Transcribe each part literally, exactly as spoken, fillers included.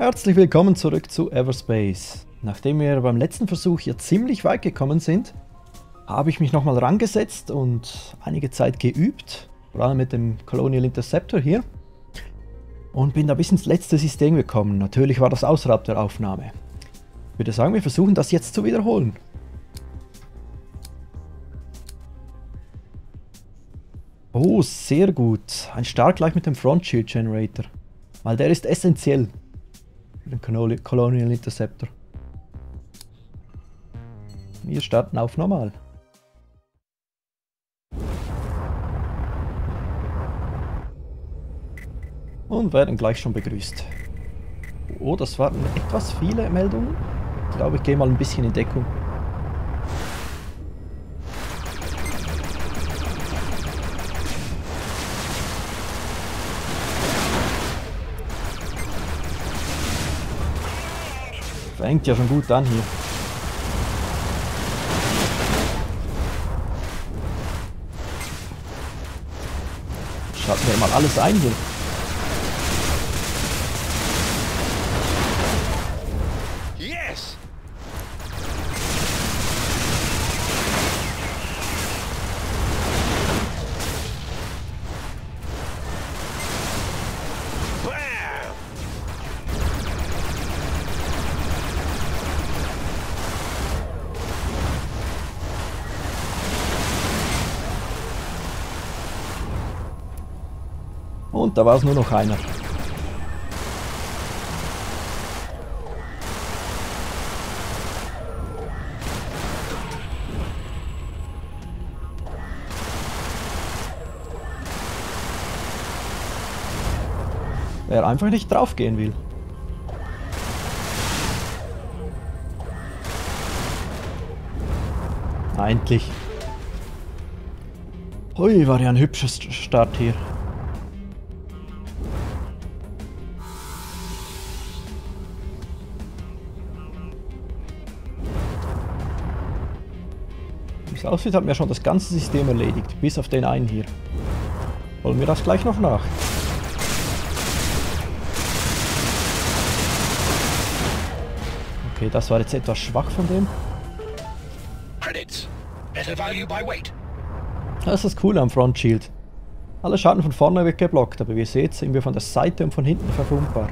Herzlich willkommen zurück zu Everspace. Nachdem wir beim letzten Versuch hier ziemlich weit gekommen sind, habe ich mich nochmal rangesetzt und einige Zeit geübt, vor allem mit dem Colonial Interceptor hier, und bin da bis ins letzte System gekommen. Natürlich war das außerhalb der Aufnahme. Ich würde sagen, wir versuchen das jetzt zu wiederholen. Oh, sehr gut. Ein Start gleich mit dem Front Shield Generator, weil der ist essentiell. Den Colonial Interceptor. Wir starten auf normal. Und werden gleich schon begrüßt. Oh, das waren etwas viele Meldungen. Ich glaube, ich gehe mal ein bisschen in Deckung. Fängt ja schon gut an hier. Schalten wir mal alles ein hier. Yes. Und da war es nur noch einer. Wer einfach nicht drauf gehen will. Na, endlich. Hui, war ja ein hübsches Start hier. Das Outfit hat mir schon das ganze System erledigt, bis auf den einen hier. Holen wir das gleich noch nach. Okay, das war jetzt etwas schwach von dem. Das ist das Coole am Front Shield. Alle Schaden von vorne wird geblockt, aber wie ihr seht, sind wir von der Seite und von hinten verwundbar.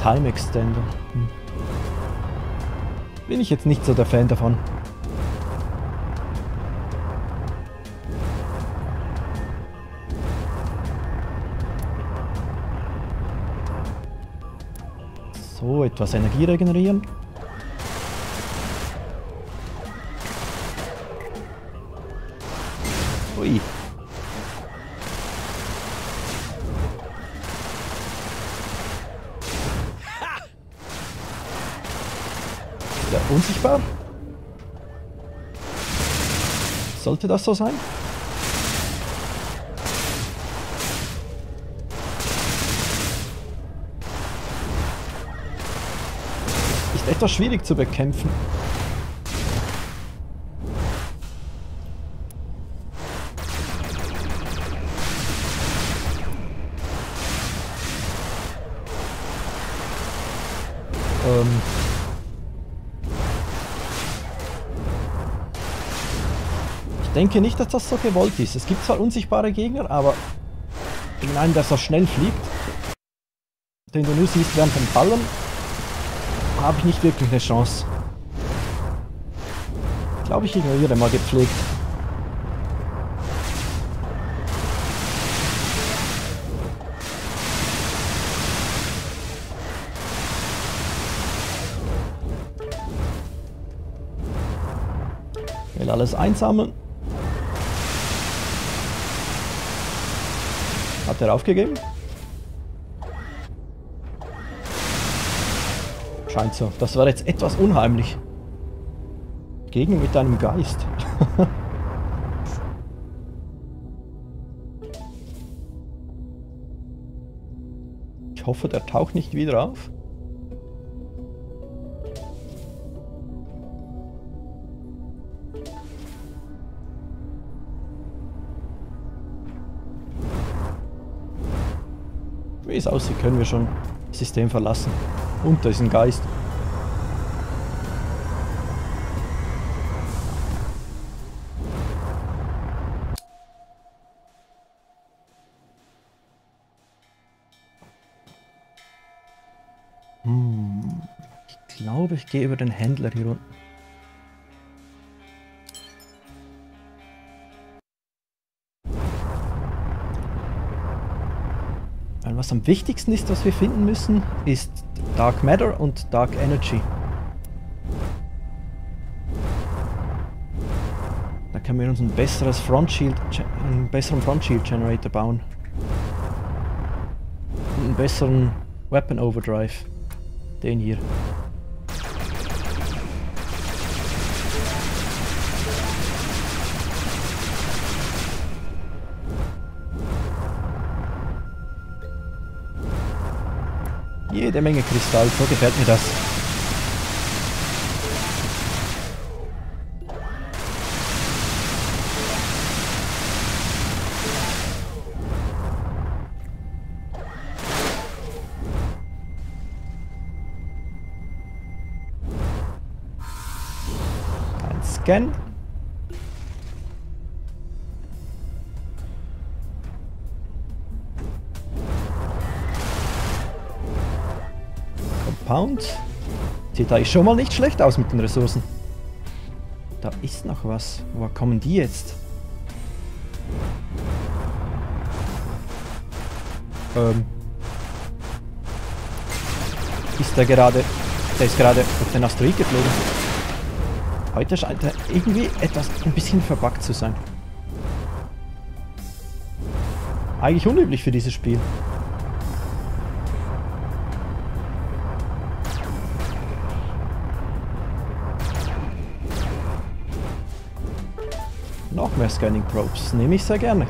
Time Extender. Hm. Bin ich jetzt nicht so der Fan davon. So, etwas Energie regenerieren. Ui. Unsichtbar? Sollte das so sein? Ist etwas schwierig zu bekämpfen. Ähm... Ich denke nicht, dass das so gewollt ist. Es gibt zwar unsichtbare Gegner, aber gegen einen, der so schnell fliegt, den du nur siehst während dem Ballern, habe ich nicht wirklich eine Chance. Ich glaube, ich ignoriere mal gepflegt. Ich will alles einsammeln. Hat er aufgegeben? Scheint so. Das war jetzt etwas unheimlich. Gegne mit deinem Geist. Ich hoffe, der taucht nicht wieder auf. Wie es aussieht, können wir schon das System verlassen. Und da ist ein Geist. Hm. Ich glaube, ich gehe über den Händler hier unten. Was am wichtigsten ist, was wir finden müssen, ist Dark Matter und Dark Energy. Da können wir uns ein besseres Front Shield, einen besseren Front Shield Generator bauen. Und einen besseren Weapon Overdrive. Den hier. Jede Menge Kristall, so gefällt mir das. Ein Scan. Pound. Sieht eigentlich schon mal nicht schlecht aus mit den Ressourcen. Da ist noch was. Woher kommen die jetzt? Ähm. Ist der gerade... Der ist gerade auf den Asteroid geflogen. Heute scheint er irgendwie etwas ein bisschen verbuggt zu sein. Eigentlich unüblich für dieses Spiel. Noch mehr Scanning-Probes, nehme ich sehr gerne.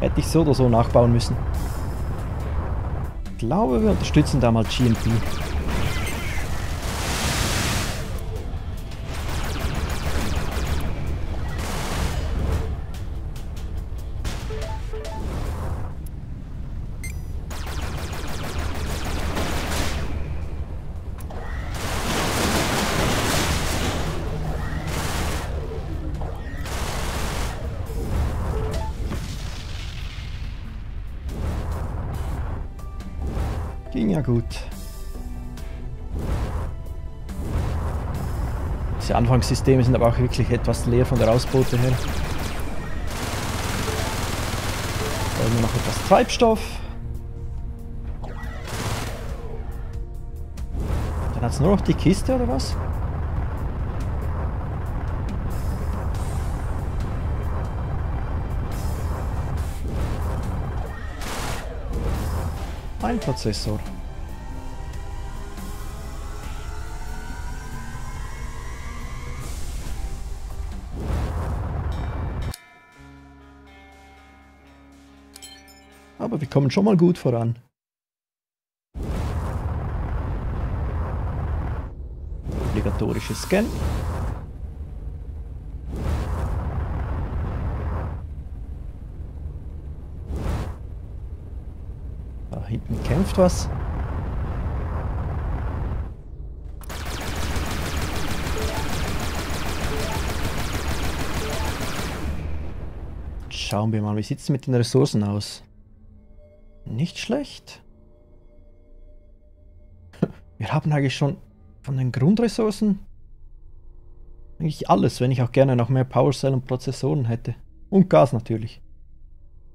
Hätte ich so oder so nachbauen müssen. Ich glaube, wir unterstützen da mal G M P. Ging ja gut. Diese Anfangssysteme sind aber auch wirklich etwas leer von der Ausbeute her. Da haben wir noch etwas Treibstoff. Dann hat es nur noch die Kiste oder was? Ein Prozessor. Aber wir kommen schon mal gut voran. Obligatorische Scan. Hinten kämpft was. Schauen wir mal, wie sieht es mit den Ressourcen aus? Nicht schlecht. Wir haben eigentlich schon von den Grundressourcen eigentlich alles, wenn ich auch gerne noch mehr Power-Cell und Prozessoren hätte. Und Gas natürlich.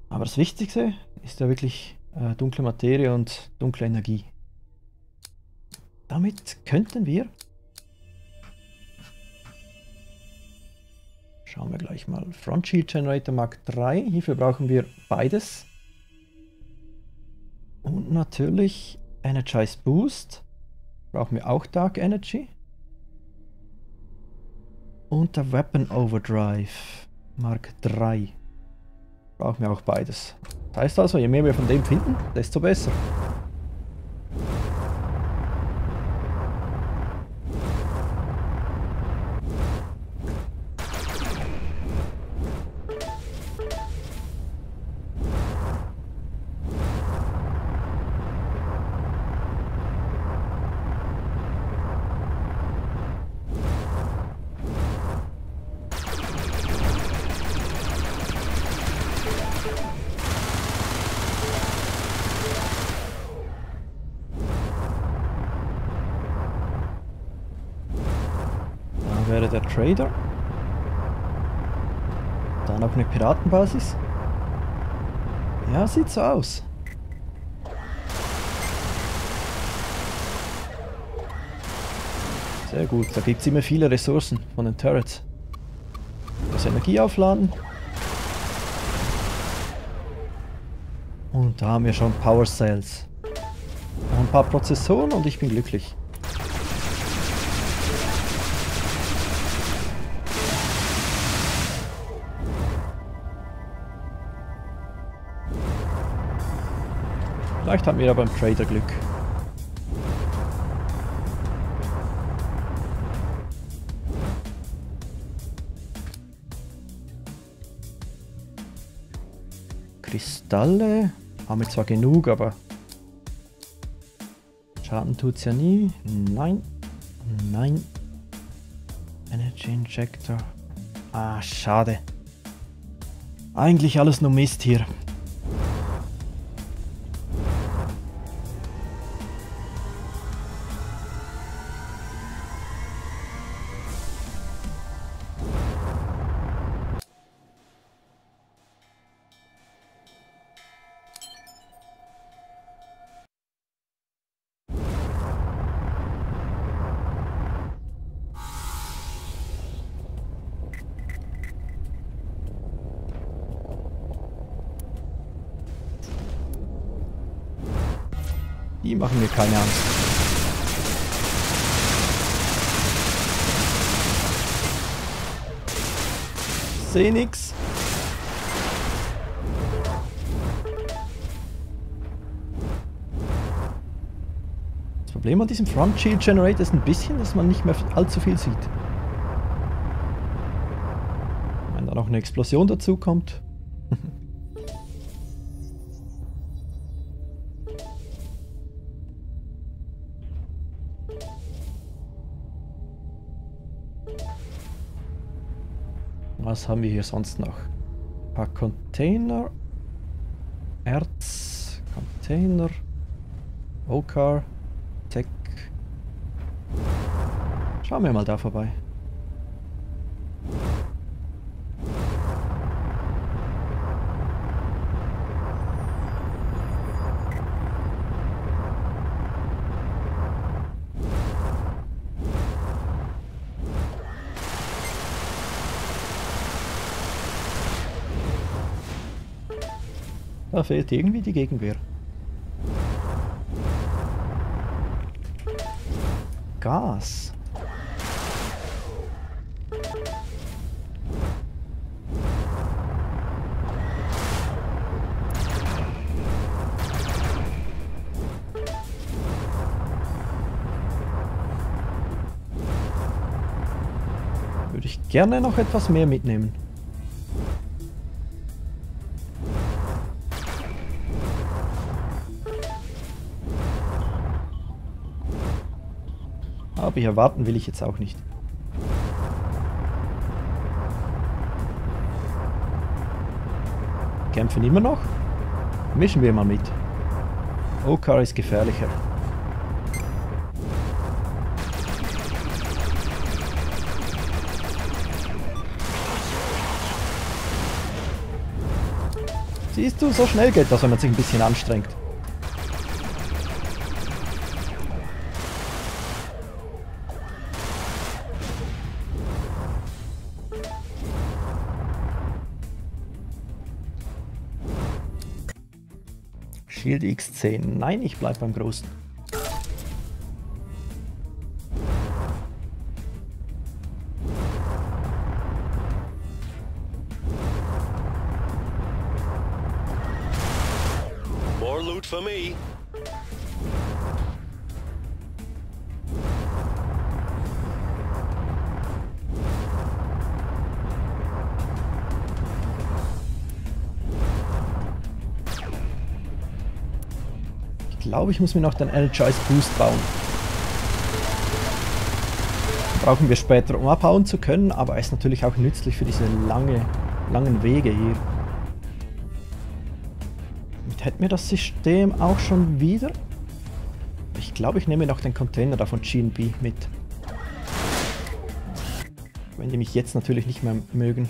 Aber das Wichtigste ist ja wirklich... dunkle Materie und dunkle Energie. Damit könnten wir... Schauen wir gleich mal. Front Shield Generator Mark drei. Hierfür brauchen wir beides. Und natürlich Energized Boost. Brauchen wir auch Dark Energy. Und der Weapon Overdrive. Mark drei. Brauchen wir auch beides. Das heißt also, je mehr wir von dem finden, desto besser. Wäre der Trader. Dann noch eine Piratenbasis. Ja, sieht so aus. Sehr gut, da gibt es immer viele Ressourcen von den Turrets. Das Energie aufladen. Und da haben wir schon Power-Cells. Noch ein paar Prozessoren und ich bin glücklich. Vielleicht haben wir aber beim Trader Glück. Kristalle haben wir zwar genug, aber Schaden tut's ja nie. Nein, nein. Energy Injector. Ah, schade. Eigentlich alles nur Mist hier. Die machen mir keine Angst. Seh nix. Das Problem an diesem Front Shield Generator ist ein bisschen, dass man nicht mehr allzu viel sieht. Wenn da noch eine Explosion dazu kommt. Was haben wir hier sonst noch? Ein paar Container, Erz, Container, O-Car, Tech. Schauen wir mal da vorbei. Da fehlt irgendwie die Gegenwehr. Gas. Würde ich gerne noch etwas mehr mitnehmen. Aber hier warten will ich jetzt auch nicht. Kämpfen immer noch? Mischen wir mal mit. O-Car ist gefährlicher. Siehst du, so schnell geht das, wenn man sich ein bisschen anstrengt. Shield X zehn. Nein, ich bleib beim Großen. Good for me. Ich glaube, ich muss mir noch den Energized Boost bauen. Brauchen wir später, um abhauen zu können, aber ist natürlich auch nützlich für diese lange, langen Wege hier. Hätten wir das System auch schon wieder? Ich glaube, ich nehme noch den Container da von G N B mit. Wenn die mich jetzt natürlich nicht mehr mögen.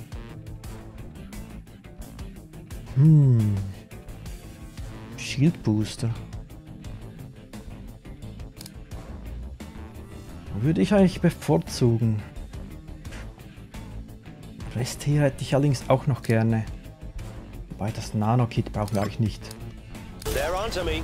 Hm. Shield Booster. Würde ich eigentlich bevorzugen. Den Rest hier hätte ich allerdings auch noch gerne. Wobei das Nano-Kit brauchen wir eigentlich nicht. They're onto me.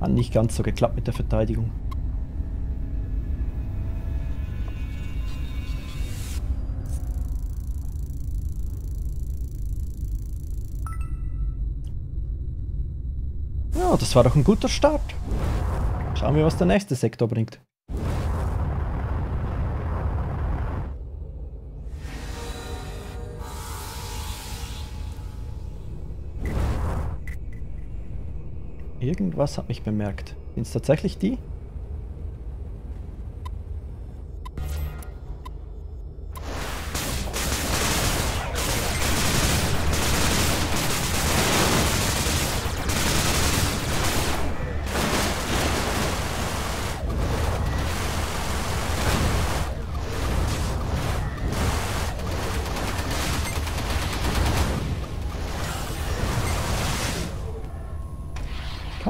Hat nicht ganz so geklappt mit der Verteidigung. Ja, das war doch ein guter Start. Schauen wir, was der nächste Sektor bringt. Irgendwas hat mich bemerkt. Sind es tatsächlich die?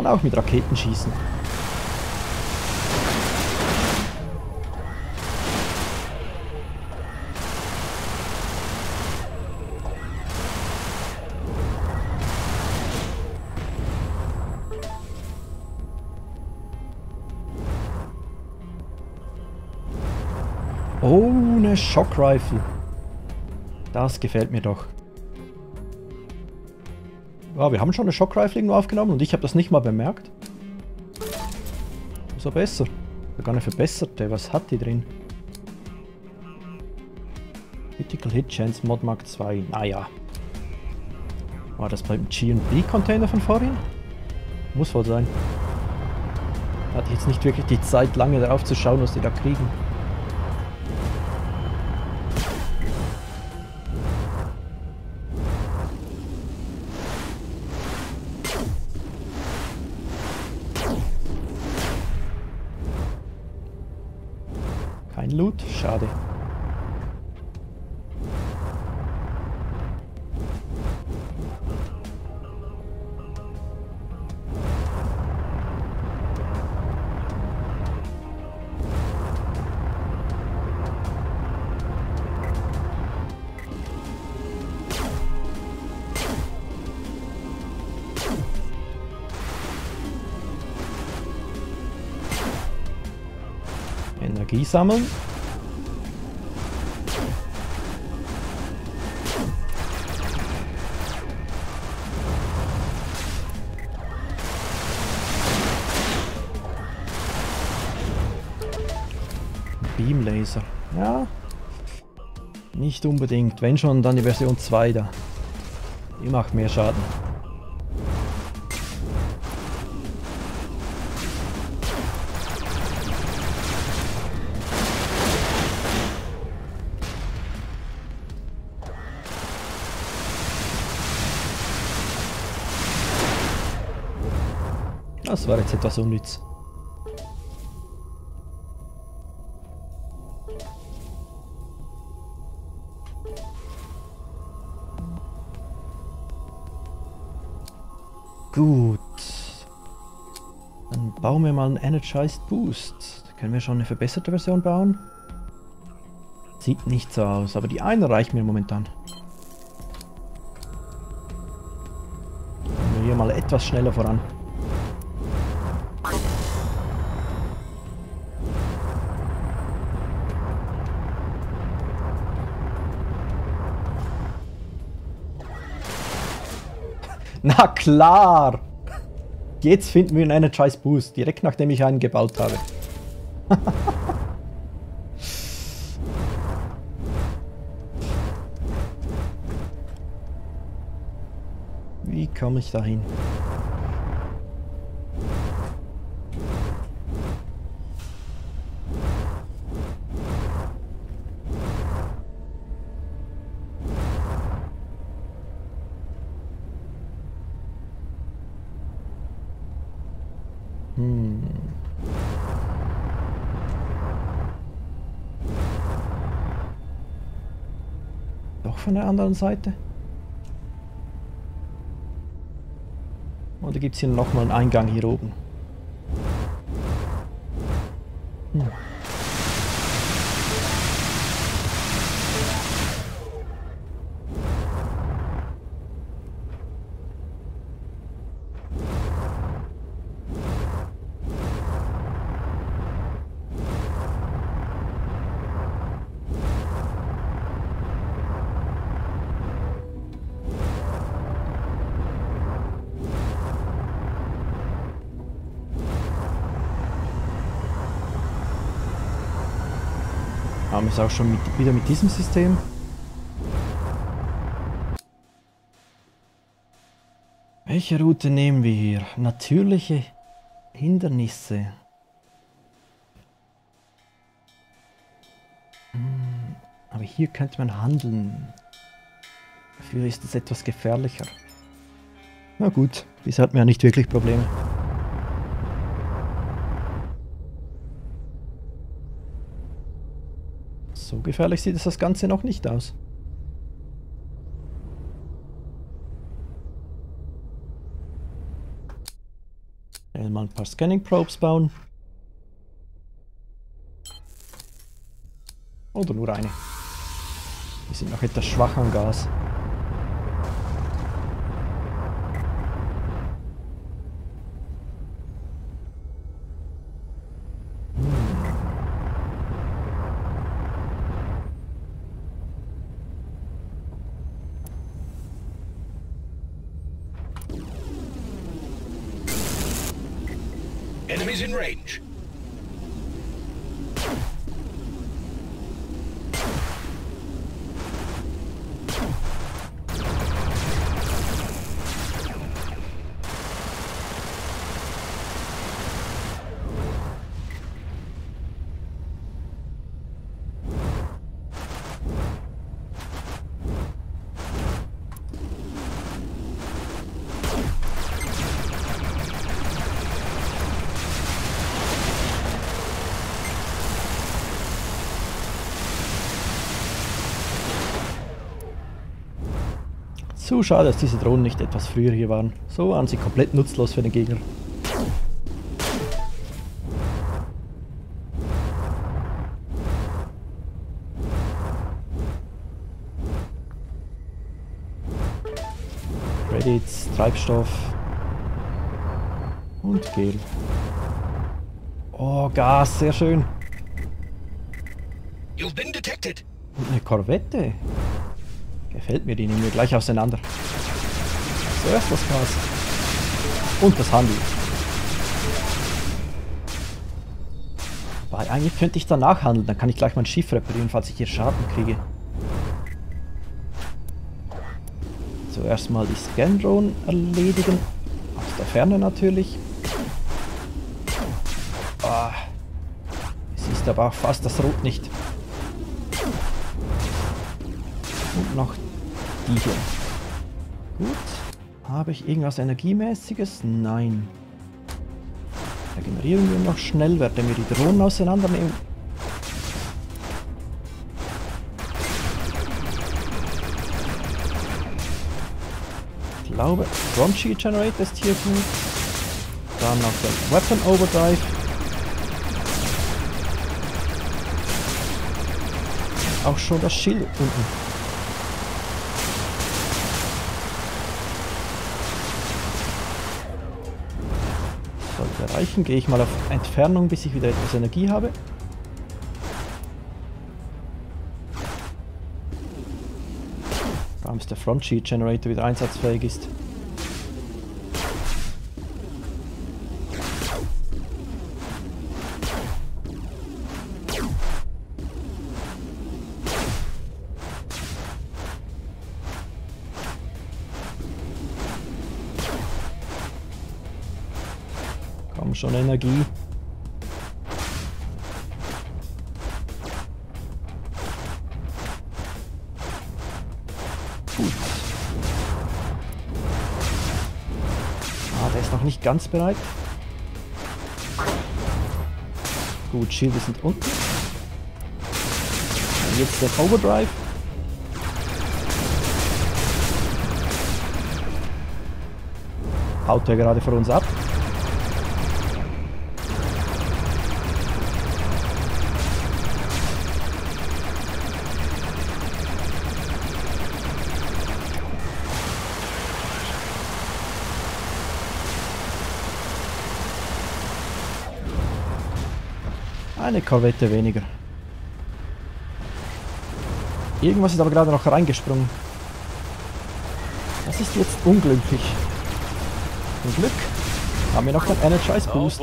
Auch mit Raketen schießen. Oh, eine Shock Rifle. Das gefällt mir doch. Ah, wir haben schon eine Shock Rifle irgendwo aufgenommen und ich habe das nicht mal bemerkt. So besser. Gar eine verbesserte. Was hat die drin? Critical Hit Chance Mod Mark zwei. Naja. War das beim G N B-Container von vorhin? Muss wohl sein. Da hatte ich jetzt nicht wirklich die Zeit, lange darauf zu schauen, was die da kriegen. Loot? Schade. Energie sammeln. Beam Laser. Ja. Nicht unbedingt. Wenn schon, dann die Version zwei da. Die macht mehr Schaden. Das war jetzt etwas unnütz. Gut. Dann bauen wir mal einen Energized Boost. Da können wir schon eine verbesserte Version bauen. Sieht nicht so aus, aber die eine reicht mir momentan. wir mal etwas schneller voran. Na klar! Jetzt finden wir einen Energized Boost, direkt nachdem ich einen gebaut habe. Wie komme ich dahin? Von der anderen Seite. Oder gibt es hier nochmal einen Eingang hier oben? Hm. Haben wir es auch schon mit, wieder mit diesem System. Welche Route nehmen wir hier? Natürliche Hindernisse. Hm, aber hier könnte man handeln. Dafür ist es etwas gefährlicher. Na gut, bisher hatten wir ja nicht wirklich Probleme. So gefährlich sieht es das Ganze noch nicht aus. Schnell mal ein paar Scanning-Probes bauen. Oder nur eine. Die sind noch etwas schwach an Gas. Enemies in range. So schade, dass diese Drohnen nicht etwas früher hier waren. So waren sie komplett nutzlos für den Gegner. Credits, Treibstoff und Gel. Oh, Gas, sehr schön. You've been detected. Und eine Korvette. Gefällt mir, die nehmen wir gleich auseinander. Zuerst das Gas. Und das Handy. Weil eigentlich könnte ich danach handeln, dann kann ich gleich mein Schiff reparieren, falls ich hier Schaden kriege. Zuerst mal die Scan-Drone erledigen. Aus der Ferne natürlich. Ah. Es ist aber auch fast das Rot nicht. Und noch die hier. Gut. Habe ich irgendwas Energiemäßiges? Nein. Da generieren wir noch schnell, werden wir die Drohnen auseinandernehmen. Ich glaube, Front Shield Generator ist hier gut. Dann noch der Weapon Overdrive. Auch schon das Schild unten. Sollte reichen. Gehe ich mal auf Entfernung, bis ich wieder etwas Energie habe. Warum ist der Front Shield Generator wieder einsatzfähig ist. Komm schon, Energie. Nicht ganz bereit. Gut, Schilde sind unten. Jetzt der Overdrive. Haut er gerade vor uns ab. Eine Korvette weniger. Irgendwas ist aber gerade noch reingesprungen. Das ist jetzt unglücklich. Zum Glück haben wir noch den Energized Boost.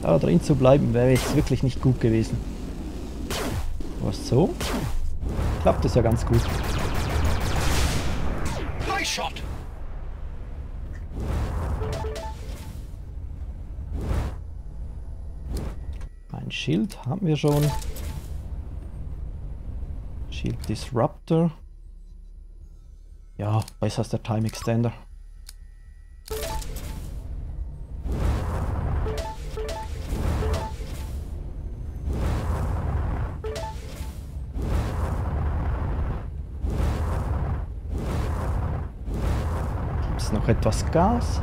Da drin zu bleiben wäre jetzt wirklich nicht gut gewesen. Was so? Klappt es ja ganz gut. Ein Schild haben wir schon. Shield Disruptor. Ja, besser als der Time Extender. Noch etwas Gas.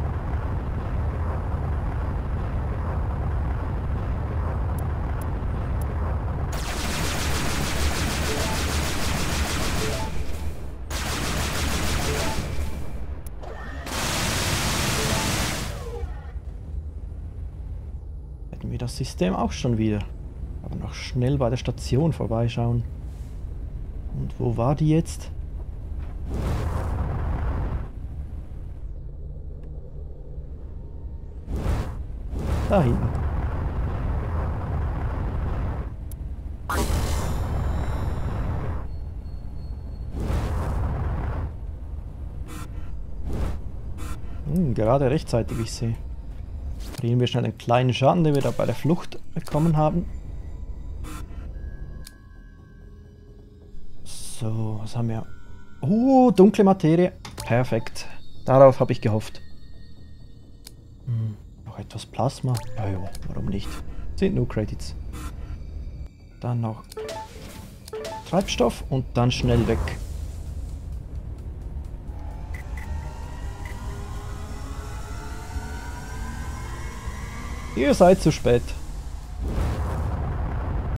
Hätten wir das System auch schon wieder. Aber noch schnell bei der Station vorbeischauen. Und wo war die jetzt? Da hinten. Hm, gerade rechtzeitig, ich sehe. Kriegen wir schnell einen kleinen Schaden, den wir da bei der Flucht bekommen haben. So, was haben wir? Oh, dunkle Materie. Perfekt. Darauf habe ich gehofft. Hm. Etwas Plasma. Ja, ja, warum nicht? Sind nur Credits. Dann noch Treibstoff und dann schnell weg. Ihr seid zu spät.